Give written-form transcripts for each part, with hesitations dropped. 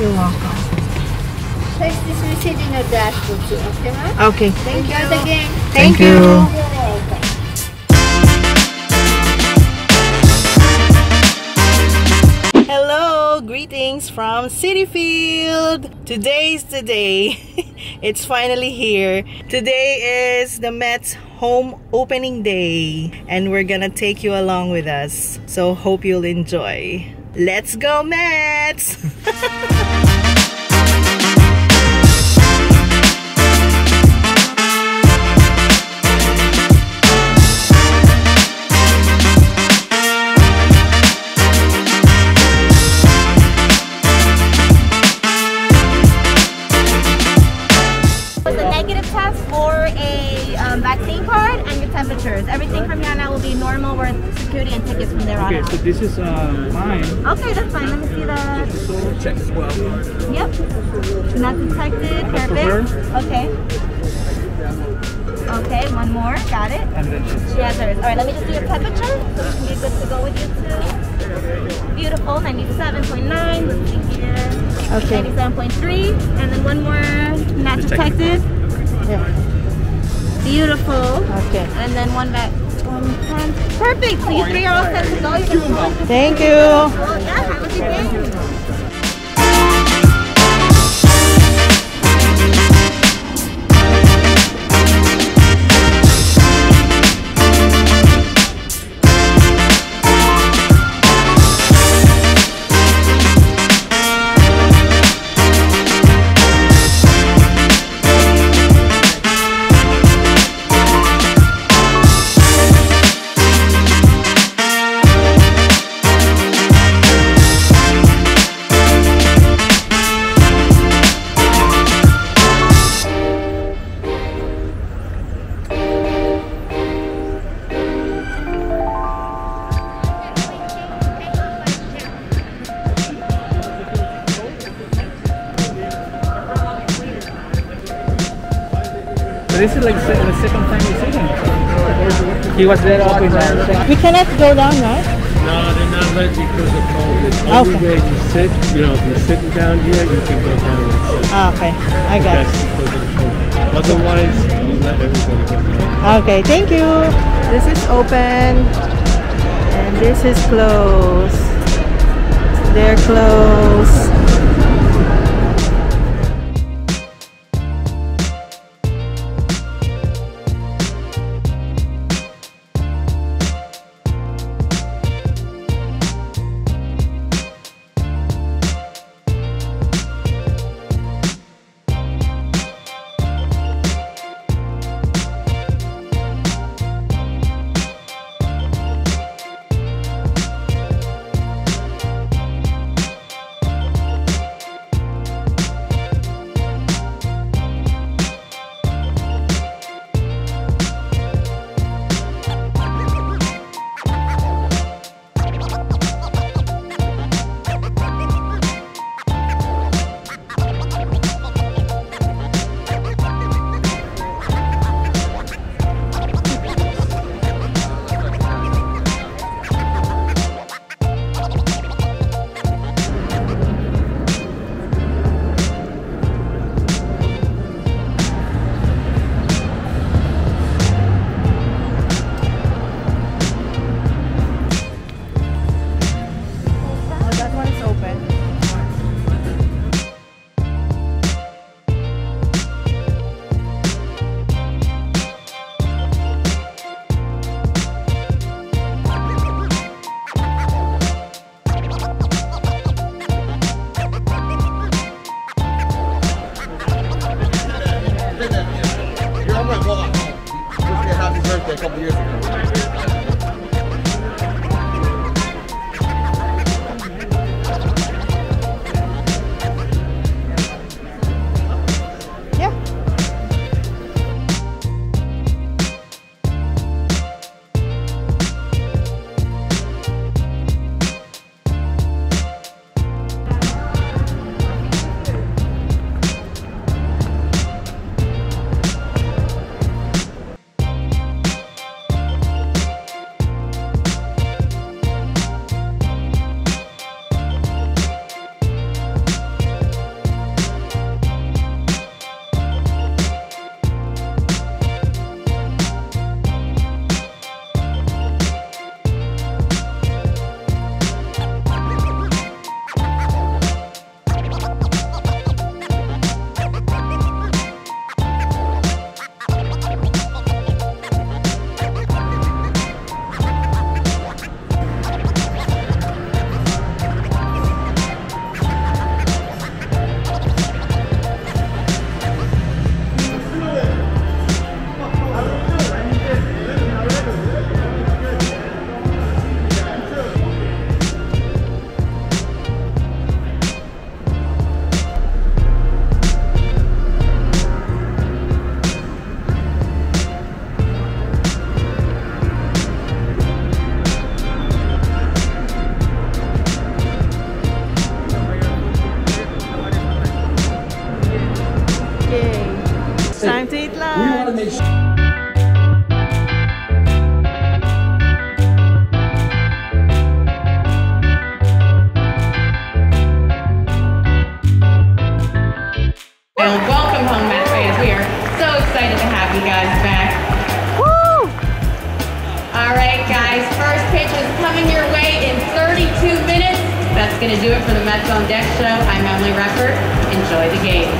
You're welcome. Place this receipt in your dashboard too, okay, ma'am? Okay. Thank you again. Thank you. Greetings from Citi Field. Today's the day. It's finally here. Today is the Mets home opening day and we're gonna take you along with us. So hope you'll enjoy. Let's go Mets! Everything from here on out will be normal. We're security and tickets from there on out. Okay, so this is mine. Okay, that's fine. Let me see that. So check as well. Yep. Not detected. Perfect. Okay. Okay, one more. Got it. And then she has hers. All right, let me just do your temperature so we can be good to go with you too. Beautiful. 97.9. Let's see here. Okay. 97.3. And then one more. Not detected. Yeah. Beautiful. Okay. And then one back. Perfect. So you three are all set to go. Thank you. Yeah, have a good day. This is like the second time he's sitting. He was there all the time. We cannot go down, right? No, they're not letting you because of cold. It's only way you sit. You know, if you're sitting down here, you can go down and sit. Oh, okay, I got it. Otherwise, you let everybody go. Okay, thank you. This is open and this is closed. They're closed. It's time to eat lunch. That's going to do it for the Mets on Deck show. I'm Emily Record. Enjoy the game.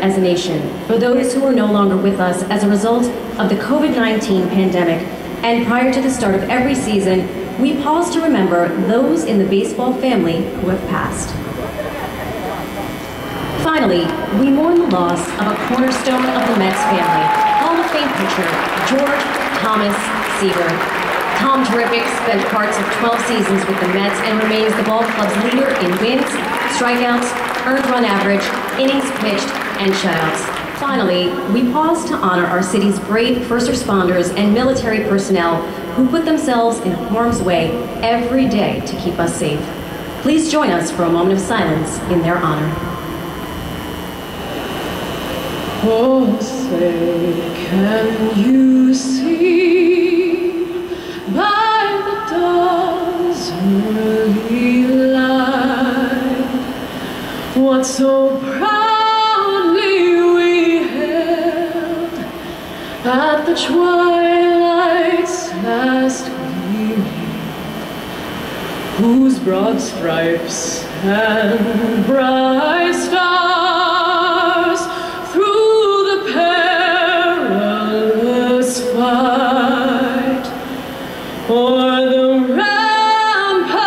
As a nation, for those who are no longer with us as a result of the COVID-19 pandemic, and prior to the start of every season, we pause to remember those in the baseball family who have passed. Finally, we mourn the loss of a cornerstone of the Mets family, Hall of Fame pitcher George Thomas Seaver. Tom Terrific spent parts of 12 seasons with the Mets and remains the ball club's leader in wins, strikeouts, earned run average, innings pitched, and shutouts. Finally, we pause to honor our city's brave first responders and military personnel who put themselves in harm's way every day to keep us safe. Please join us for a moment of silence in their honor. Oh, say, can you see by the dawn's early light what so proud at the twilight's last gleaming, whose broad stripes and bright stars through the perilous fight o'er the rampart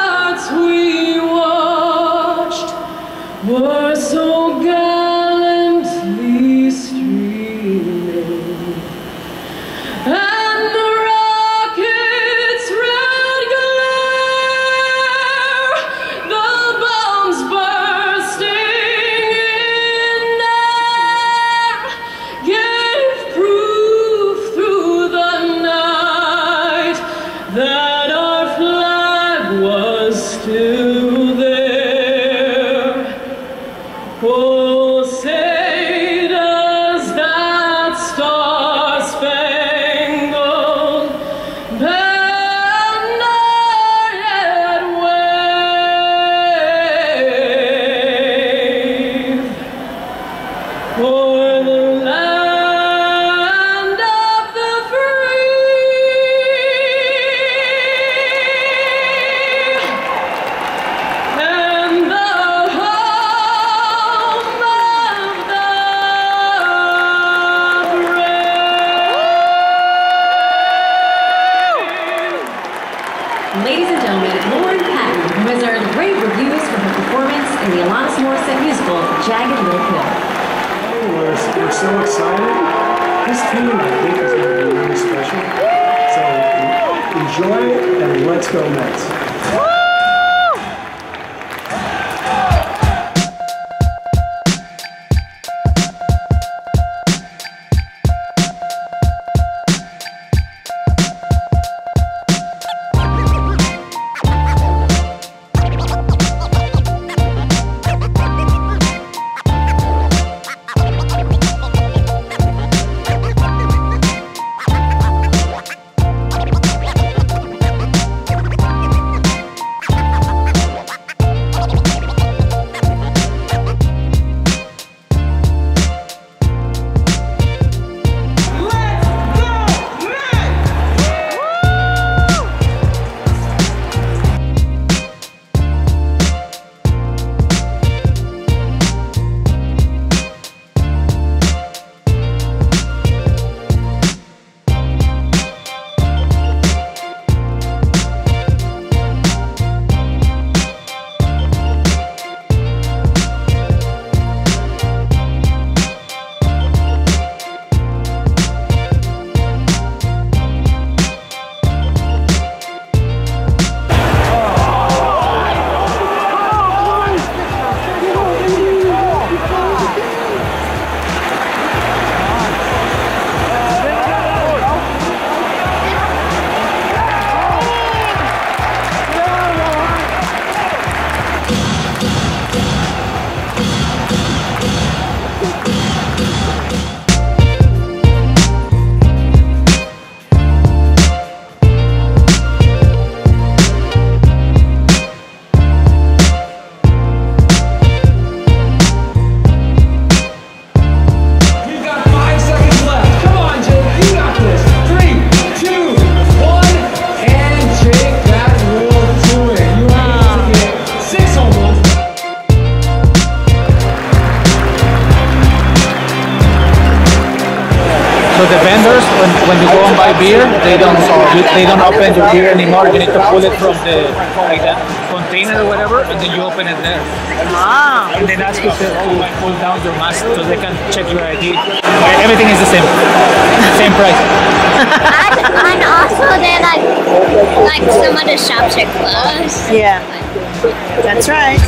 When you go and buy beer, they don't open your beer anymore. You need to pull it from the like that container or whatever, and then you open it there. Wow! And then ask you to pull down your mask so they can check your ID. Everything is the same, price. And also, they're like some other shops are closed. Yeah, that's right.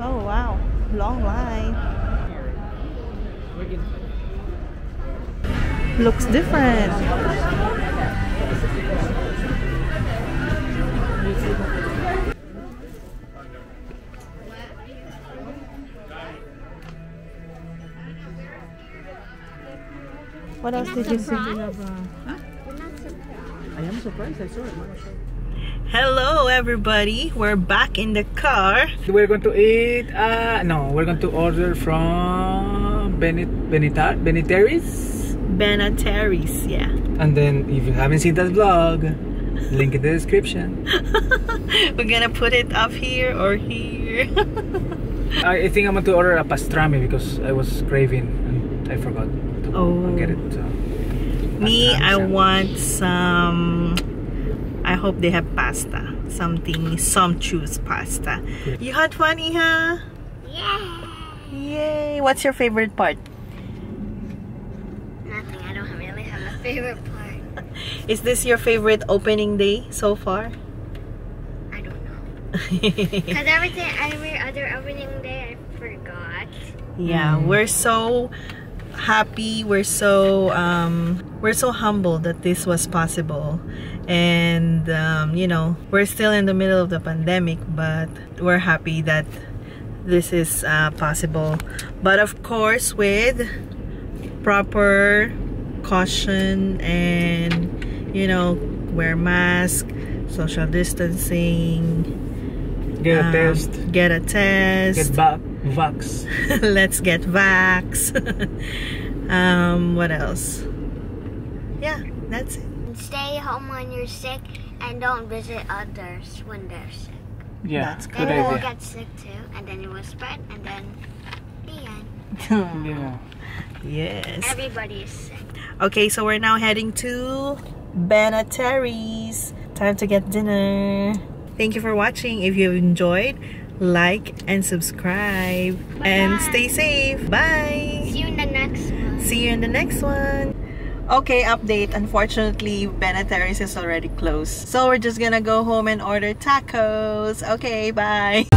Oh wow, long line. Looks different. What else did you see? I am surprised, I saw it. Hello everybody, we're back in the car. We're going to eat, no, we're going to order from Benetari's? Benetari's, yeah. And then if you haven't seen that vlog, link in the description. We're gonna put it up here or here. I think I'm going to order a pastrami because I was craving and I forgot to get it. So. Me, I want some, I hope they have pasta. Something, sumptuous pasta. Good. You had fun, Iha? Yay! Yay! What's your favorite part? Nothing, I don't really have a favorite part. Is this your favorite opening day so far? I don't know. Because every other opening day I forgot. Yeah, we're so happy, we're so humble that this was possible, and you know, we're still in the middle of the pandemic, but we're happy that this is possible, but of course with proper caution, and you know, wear mask, social distancing, get a test, get vax. Let's get vax. What else? Yeah, that's it. Stay home when you're sick and don't visit others when they're sick. Yeah, that's good. Then you will get sick too, and then you will spread, and then the end. Yeah. Yes. Everybody is sick. Okay, so we're now heading to Benetari's. Time to get dinner. Thank you for watching. If you enjoyed, like and subscribe. Bye-bye. And stay safe. Bye. See you in the next one. See you in the next one. Okay, update. Unfortunately, Benetari's is already closed, so we're just gonna go home and order tacos. Okay, bye.